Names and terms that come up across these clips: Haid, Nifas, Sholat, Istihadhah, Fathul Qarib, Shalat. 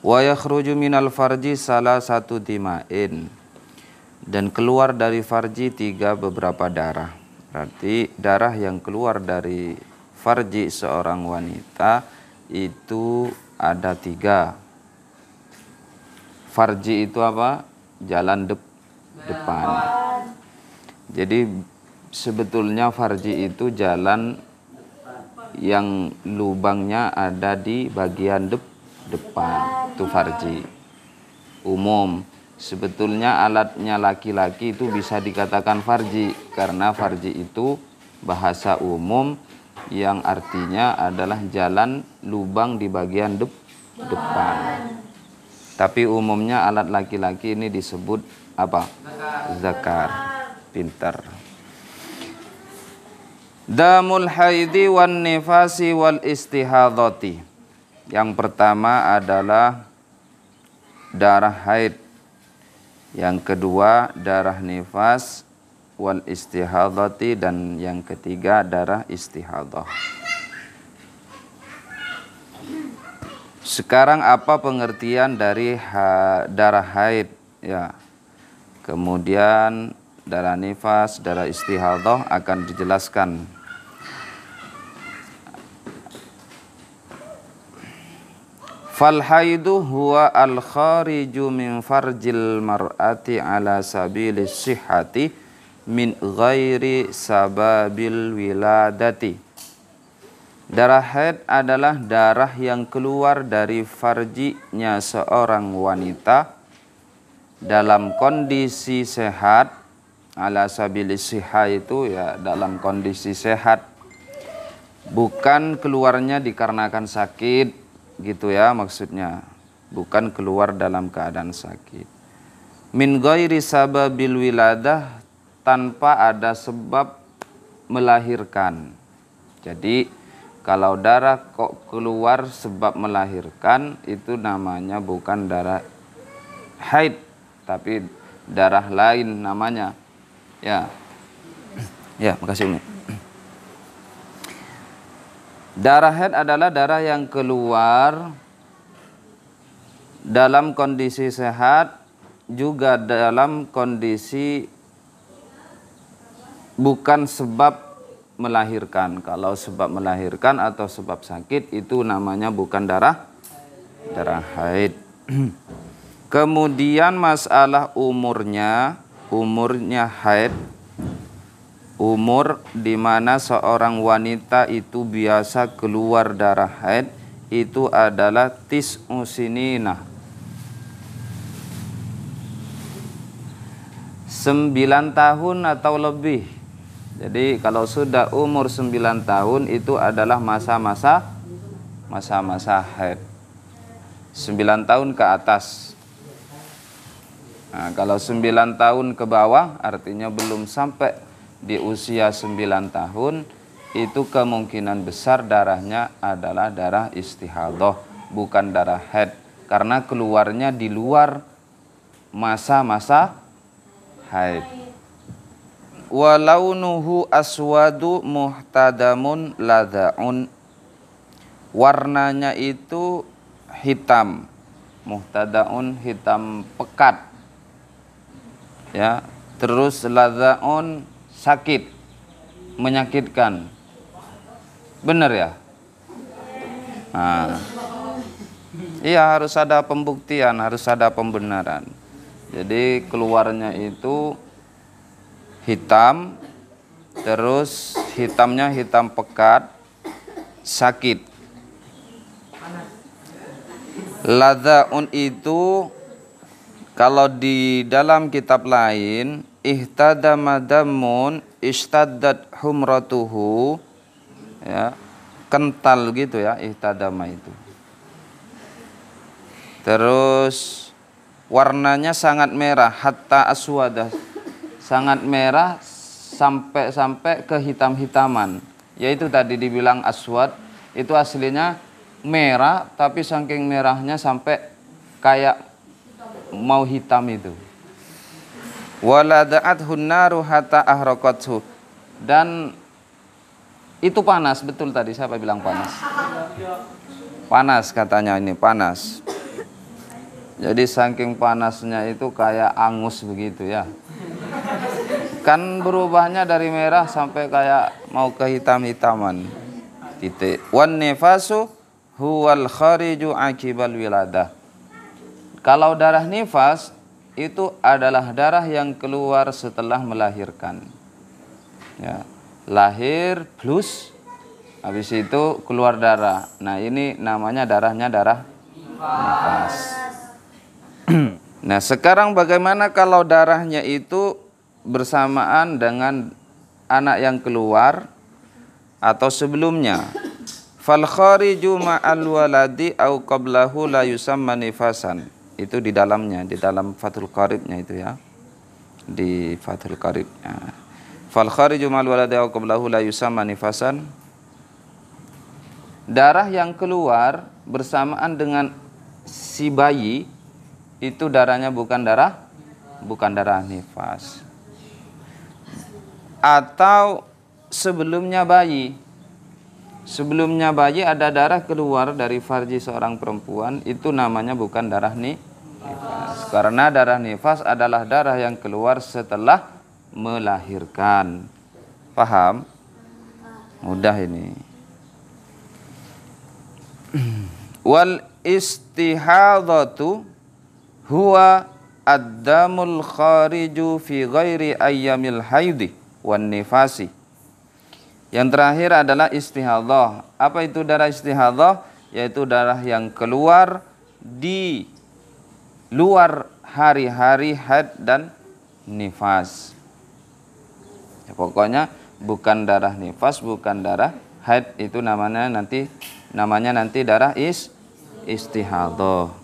Wa yakhruju minal farji salah satu dima'in, dan keluar dari farji tiga beberapa darah. Berarti darah yang keluar dari farji seorang wanita itu ada tiga. Farji itu apa? Jalan depan. Jadi sebetulnya farji itu jalan yang lubangnya ada di bagian depan, itu farji umum. Sebetulnya alatnya laki-laki itu bisa dikatakan farji, karena farji itu bahasa umum yang artinya adalah jalan lubang di bagian depan. Tapi umumnya alat laki-laki ini disebut apa? Zakar. Pintar. Damul haidi wan nifasi wal istihadhati. Yang pertama adalah darah haid, yang kedua darah nifas wal istihadhati, dan yang ketiga darah istihadhah. Sekarang apa pengertian dari darah haid, ya, kemudian darah nifas, darah istihadhah akan dijelaskan. Fal haidu huwa al khariju min farjil mar'ati ala sabilis sihhati min ghairi sababil wiladati. Darah haid adalah darah yang keluar dari farjinya seorang wanita dalam kondisi sehat. Ala sabilis sihhah itu ya dalam kondisi sehat, bukan keluarnya dikarenakan sakit, gitu ya maksudnya, bukan keluar dalam keadaan sakit. Min ghairi sababil wiladah, tanpa ada sebab melahirkan. Jadi kalau darah kok keluar sebab melahirkan, itu namanya bukan darah haid, tapi darah lain namanya. Ya. Ya, makasih Umi. Darah haid adalah darah yang keluar dalam kondisi sehat, juga dalam kondisi bukan sebab melahirkan. Kalau sebab melahirkan atau sebab sakit, itu namanya bukan darah haid. Kemudian masalah umurnya haid. Umur di mana seorang wanita itu biasa keluar darah haid itu adalah tis'u sinina, 9 tahun atau lebih. Jadi kalau sudah umur 9 tahun itu adalah masa-masa haid. 9 tahun ke atas. Nah, kalau 9 tahun ke bawah artinya belum sampai di usia 9 tahun, itu kemungkinan besar darahnya adalah darah istihadhah, bukan darah haid, karena keluarnya di luar masa-masa haid. Wa launuhu aswadu muhtadamun lada'un, warnanya itu hitam. Muhtadaun hitam pekat, ya. Terus lada'un sakit, menyakitkan, bener ya? Nah, iya, harus ada pembuktian, harus ada pembenaran. Jadi keluarnya itu hitam, terus hitamnya hitam pekat, sakit. Ladzaun itu kalau di dalam kitab lain, ihtadamadamun istaddat humratuhu, ya, kental gitu ya, ihtadama itu. Terus warnanya sangat merah, hatta aswadah, sangat merah sampai ke hitam-hitaman. Yaitu tadi dibilang aswad, itu aslinya merah, tapi saking merahnya sampai kayak mau hitam itu. Walada'athun naru hatta ahraqathu, dan itu panas. Betul tadi siapa bilang panas? Panas katanya, ini panas. Jadi saking panasnya itu kayak angus begitu ya. Kan berubahnya dari merah sampai kayak mau ke hitam-hitaman. Titik. Wan nifasu huwal khariju akibal wiladah. Kalau darah nifas itu adalah darah yang keluar setelah melahirkan. Ya, lahir plus habis itu keluar darah. Nah, ini namanya darahnya darah nifas. Nah, sekarang bagaimana kalau darahnya itu bersamaan dengan anak yang keluar atau sebelumnya? Fal khariju ma'al waladi au qablahu la yusamma nifasan. Itu di dalamnya, di dalam Fathul Qaribnya itu ya. Di Fathul Qarib. Fal khariju ma'al waladi au qablahu la yusamma nifasan. Darah yang keluar bersamaan dengan si bayi itu darahnya bukan darah nifas. Atau sebelumnya bayi ada darah keluar dari farji seorang perempuan, itu namanya bukan darah nifas. Karena darah nifas adalah darah yang keluar setelah melahirkan. Paham? Mudah ini. Wal istihadhatu huwa ad-damul khariju fi ghairi ayyamil haidhi wan nifasi. Yang terakhir adalah istihadhah. Apa itu darah istihadhah? Yaitu darah yang keluar di luar hari-hari haid dan nifas. Ya, pokoknya bukan darah nifas, bukan darah haid, itu namanya nanti darah istihadhah.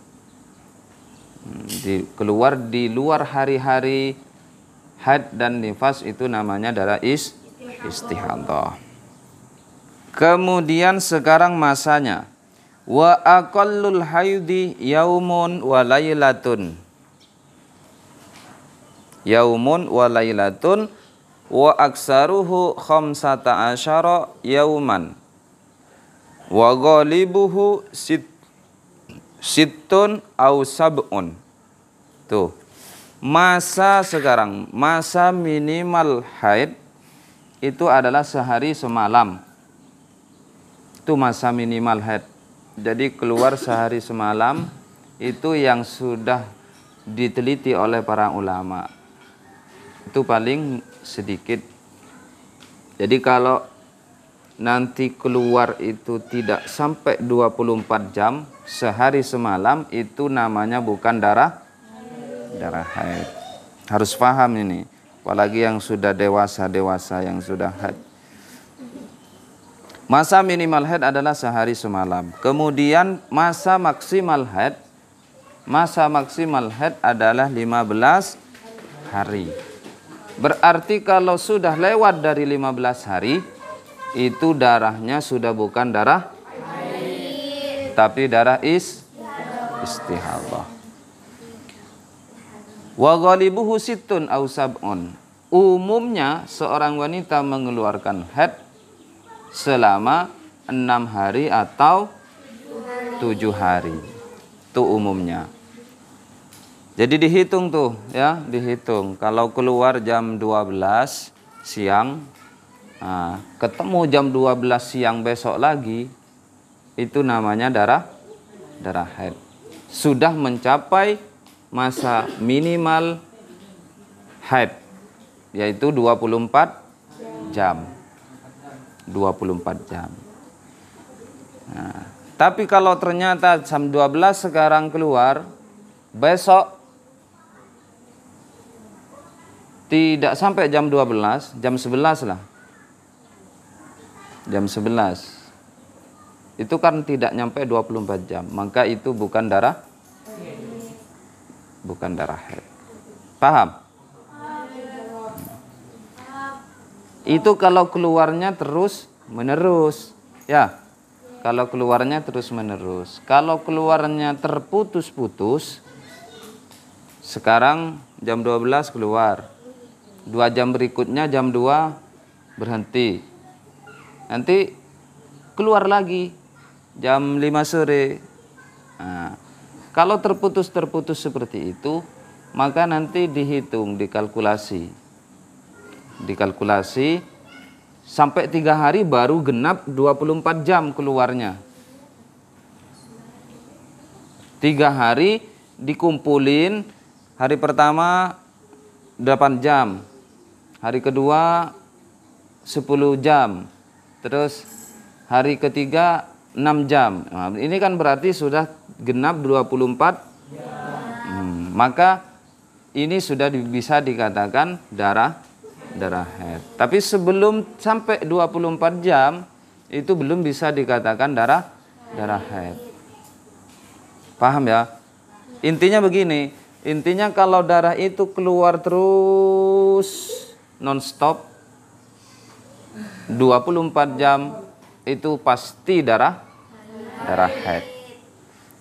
Keluar di luar hari-hari haid dan nifas itu namanya darah istihadhah. Kemudian sekarang masanya wa aqallul haidhi yaumun wa lailatun. Yaumun wa lailatun wa aksaruhu 15 yauman. Wa ghalibuhu sittun au sab'un. Tuh. Masa sekarang, masa minimal haid itu adalah sehari semalam. Itu masa minimal haid. Jadi keluar sehari semalam itu yang sudah diteliti oleh para ulama. Itu paling sedikit. Jadi kalau nanti keluar itu tidak sampai 24 jam, sehari semalam, itu namanya bukan darah haid. Harus paham ini. Apalagi yang sudah dewasa yang sudah haid. Masa minimal haid adalah sehari semalam. Kemudian masa maksimal haid adalah 15 hari. Berarti kalau sudah lewat dari 15 hari itu darahnya sudah bukan darah haid, tapi darah istihadhah. Wa ghalibuhu sittun aw sab'un. Umumnya seorang wanita mengeluarkan haid selama 6 hari atau 7 hari. Itu umumnya. Jadi dihitung tuh ya, dihitung. Kalau keluar jam 12 siang, nah, ketemu jam 12 siang besok lagi, itu namanya darah haid. Sudah mencapai masa minimal haid, yaitu 24 jam. Nah, tapi kalau ternyata jam 12 sekarang keluar, besok tidak sampai jam 12, jam 11 lah, jam 11 itu kan tidak nyampe 24 jam, maka itu bukan darah haid. Paham? Itu kalau keluarnya terus menerus ya. Kalau keluarnya terputus-putus, sekarang jam 12 keluar, 2 jam berikutnya jam 2 berhenti, nanti keluar lagi jam 5 sore. Nah, Kalau terputus-terputus seperti itu, maka nanti dihitung, dikalkulasi sampai 3 hari baru genap 24 jam keluarnya. 3 hari dikumpulin, hari pertama 8 jam, hari kedua 10 jam, terus hari ketiga 6 jam. Nah, ini kan berarti sudah genap 24 ya. Maka ini sudah bisa dikatakan darah haid. Tapi sebelum sampai 24 jam itu belum bisa dikatakan darah haid. Paham ya? Intinya begini, intinya kalau darah itu keluar terus non-stop 24 jam itu pasti darah haid.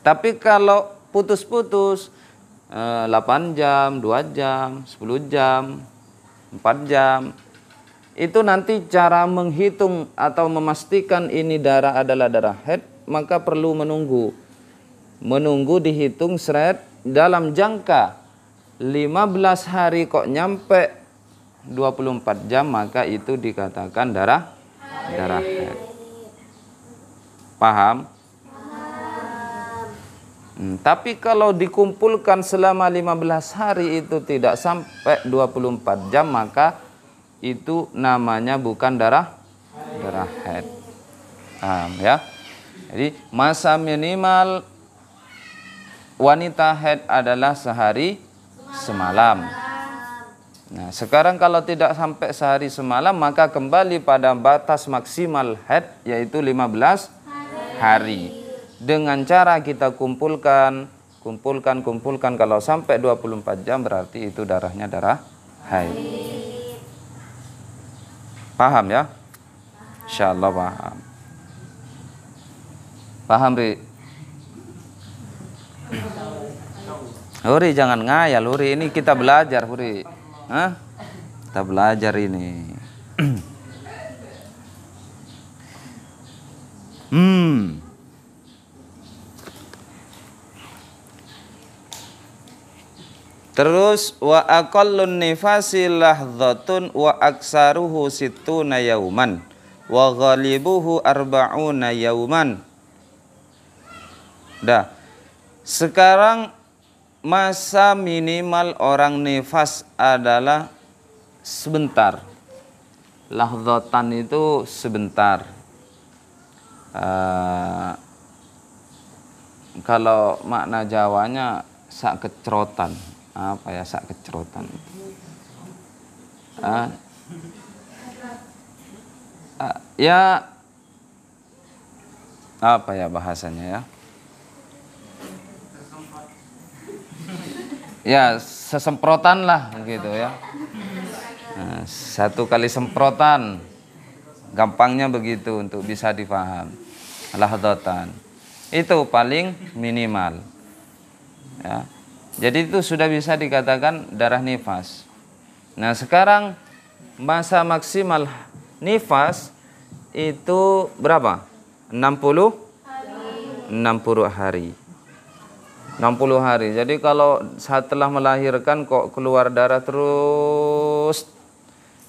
Tapi kalau putus-putus 8 jam, 2 jam, 10 jam, 4 jam, itu nanti cara menghitung atau memastikan ini darah adalah darah haid, maka perlu menunggu dihitung seret dalam jangka 15 hari kok nyampe 24 jam, maka itu dikatakan darah haid. Paham? Tapi kalau dikumpulkan selama 15 hari itu tidak sampai 24 jam, maka itu namanya bukan darah haid. Paham ya? Jadi masa minimal wanita haid adalah sehari semalam. Nah, sekarang kalau tidak sampai sehari semalam, maka kembali pada batas maksimal haid yaitu 15 hari. Dengan cara kita kumpulkan, kalau sampai 24 jam berarti itu darahnya darah haid. Paham ya? Insyaallah paham. Paham Ri? Huri jangan ngayal Huri, ini kita belajar Huri. Hah? Kita belajar ini. Terus wa aqallun nifasi lahdhatun wa aksaruhu sittuna yauman wa ghalibuhu 40 yauman. Dah. Sekarang masa minimal orang nifas adalah sebentar. Lahdhatan itu sebentar. Kalau makna Jawanya sak kecrotan, apa ya sak kecrotan? Ya apa ya bahasanya ya? Ya sesemprotan lah gitu ya. Nah, 1 kali semprotan, gampangnya begitu untuk bisa dipaham. Lahdhatan itu paling minimal ya. Jadi itu sudah bisa dikatakan darah nifas. Nah sekarang masa maksimal nifas itu berapa? 60 hari. Jadi kalau setelah melahirkan kok keluar darah terus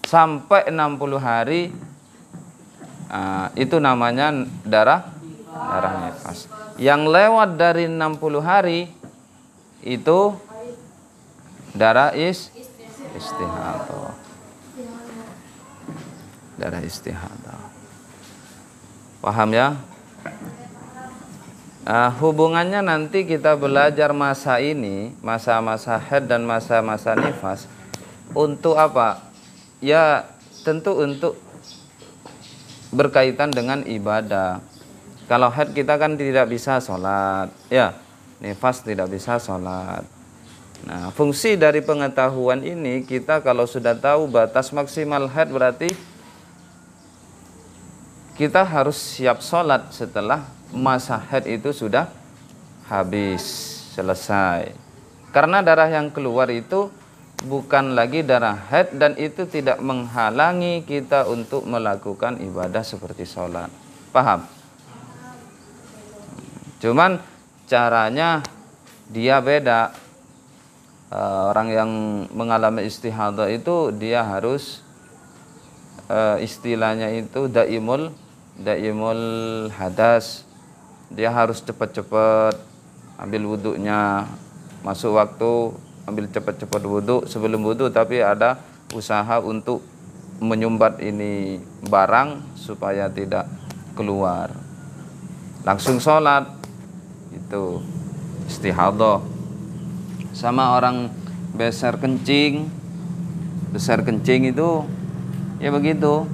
sampai 60 hari, itu namanya darah nifas. Yang lewat dari 60 hari itu darah istihadhah. Paham ya? Hubungannya nanti kita belajar masa ini, masa-masa haid dan masa-masa nifas untuk apa? Ya tentu untuk berkaitan dengan ibadah. Kalau haid kita kan tidak bisa sholat ya, nifas tidak bisa sholat. Nah fungsi dari pengetahuan ini, kita kalau sudah tahu batas maksimal haid berarti kita harus siap sholat setelah masa haid itu sudah habis, selesai. Karena darah yang keluar itu bukan lagi darah haid dan itu tidak menghalangi kita untuk melakukan ibadah seperti sholat. Paham? Cuman caranya dia beda. Orang yang mengalami istihadhah itu dia harus istilahnya itu daimul hadas. Dia harus cepat-cepat ambil wuduknya, masuk waktu ambil cepat-cepat wuduk, sebelum wuduk tapi ada usaha untuk menyumbat ini barang supaya tidak keluar. Langsung sholat, itu istihadhah. Sama orang besar kencing itu ya begitu,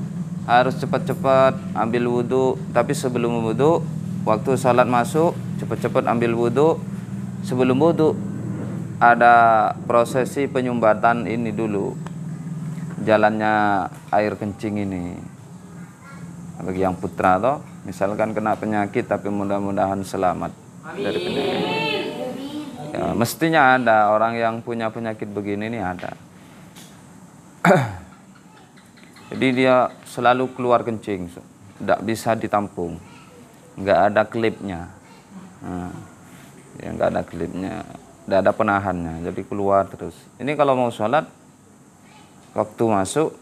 harus cepat-cepat ambil wudhu, tapi sebelum wudhu waktu salat masuk cepat-cepat ambil wudhu. Sebelum wudhu ada prosesi penyumbatan ini dulu, jalannya air kencing ini. Bagi yang putra toh, misalkan kena penyakit tapi mudah-mudahan selamat dari penyakit. Ya, mestinya ada orang yang punya penyakit begini nih ada. Jadi dia selalu keluar kencing, tidak bisa ditampung, nggak ada klipnya, nggak ada penahannya, jadi keluar terus. Ini kalau mau sholat, waktu masuk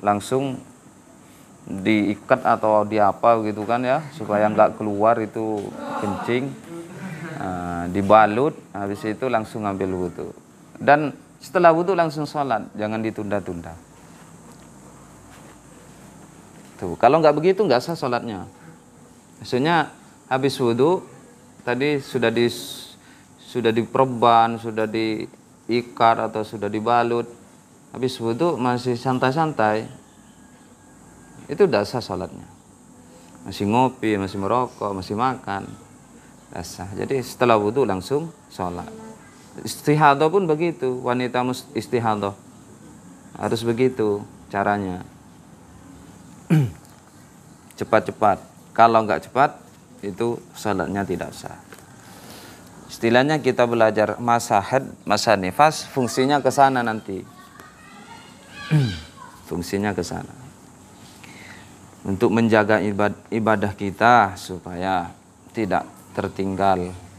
langsung diikat atau diapa gitu kan ya, supaya nggak keluar itu kencing, dibalut, habis itu langsung ambil wudhu. Dan setelah wudhu langsung sholat, jangan ditunda-tunda. Tuh, kalau nggak begitu nggak sah sholatnya. Maksudnya habis wudhu tadi sudah diperban, sudah diikat atau sudah dibalut, habis wudhu masih santai-santai, itu nggak sah sholatnya. Masih ngopi, masih merokok, masih makan, nggak sah. Jadi setelah wudhu langsung sholat. Istihadhah pun begitu, wanita istihadhah harus begitu caranya. Cepat-cepat, kalau nggak cepat itu salatnya tidak sah. Istilahnya kita belajar masa haid, masa nifas, fungsinya ke sana nanti. Fungsinya ke sana untuk menjaga ibadah kita supaya tidak tertinggal.